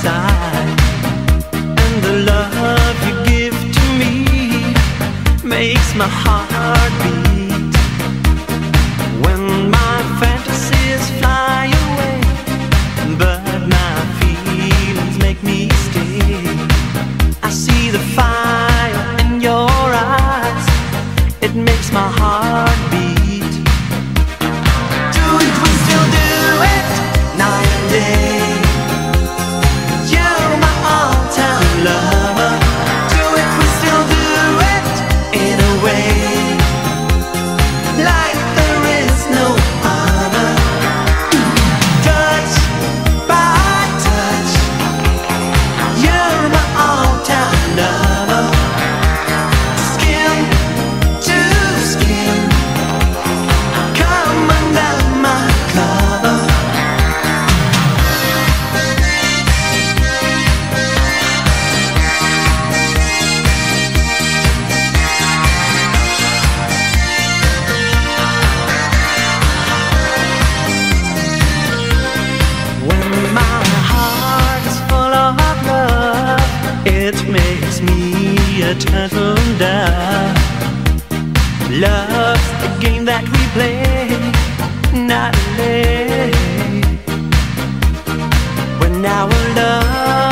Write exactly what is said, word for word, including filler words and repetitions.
inside, and the love you give to me makes my heart beat. When my fantasies fly away, but my feelings make me stay. I see the fire in your eyes, it makes my heart beat. It makes me a turtle dove. Love's a game that we play, not a play. When our love